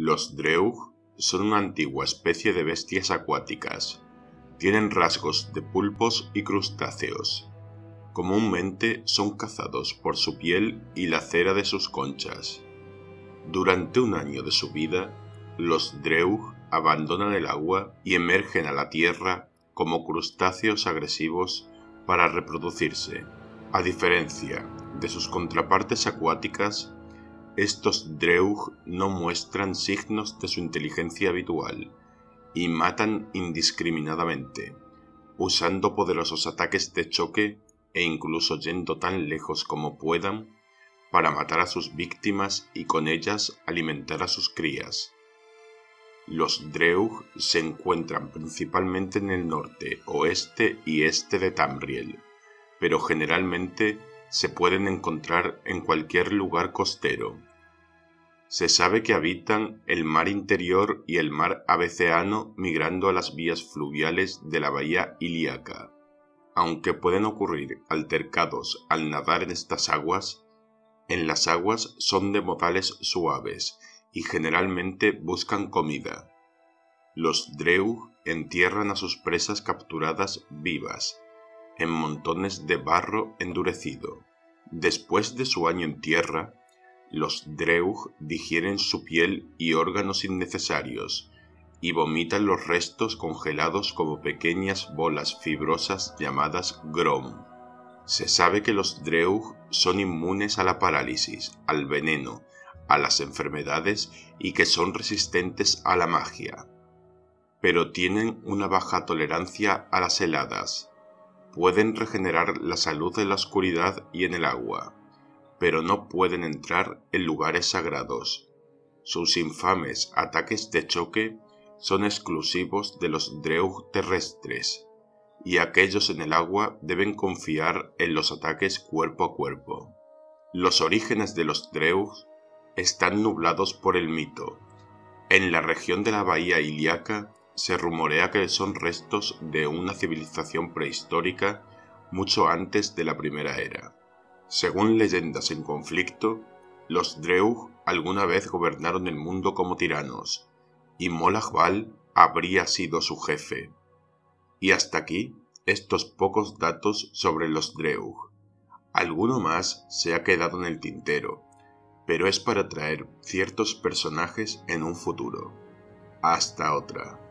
Los Dreugh son una antigua especie de bestias acuáticas. Tienen rasgos de pulpos y crustáceos. Comúnmente son cazados por su piel y la cera de sus conchas. Durante un año de su vida, los Dreugh abandonan el agua y emergen a la tierra como crustáceos agresivos para reproducirse. A diferencia de sus contrapartes acuáticas, estos Dreugh no muestran signos de su inteligencia habitual y matan indiscriminadamente, usando poderosos ataques de choque e incluso yendo tan lejos como puedan para matar a sus víctimas y con ellas alimentar a sus crías. Los Dreugh se encuentran principalmente en el norte, oeste y este de Tamriel, pero generalmente se pueden encontrar en cualquier lugar costero. Se sabe que habitan el mar interior y el mar Abeceano migrando a las vías fluviales de la Bahía Ilíaca. Aunque pueden ocurrir altercados al nadar en estas aguas, en las aguas son de modales suaves y generalmente buscan comida. Los Dreugh entierran a sus presas capturadas vivas en montones de barro endurecido. Después de su año en tierra, los Dreugh digieren su piel y órganos innecesarios y vomitan los restos congelados como pequeñas bolas fibrosas llamadas Grom. Se sabe que los Dreugh son inmunes a la parálisis, al veneno, a las enfermedades y que son resistentes a la magia, pero tienen una baja tolerancia a las heladas. Pueden regenerar la salud en la oscuridad y en el agua, pero no pueden entrar en lugares sagrados. Sus infames ataques de choque son exclusivos de los Dreugh terrestres, y aquellos en el agua deben confiar en los ataques cuerpo a cuerpo. Los orígenes de los Dreugh están nublados por el mito. En la región de la Bahía Ilíaca se rumorea que son restos de una civilización prehistórica mucho antes de la Primera Era. Según leyendas en conflicto, los Dreugh alguna vez gobernaron el mundo como tiranos, y Molag Bal habría sido su jefe. Y hasta aquí estos pocos datos sobre los Dreugh. Alguno más se ha quedado en el tintero, pero es para traer ciertos personajes en un futuro. Hasta otra.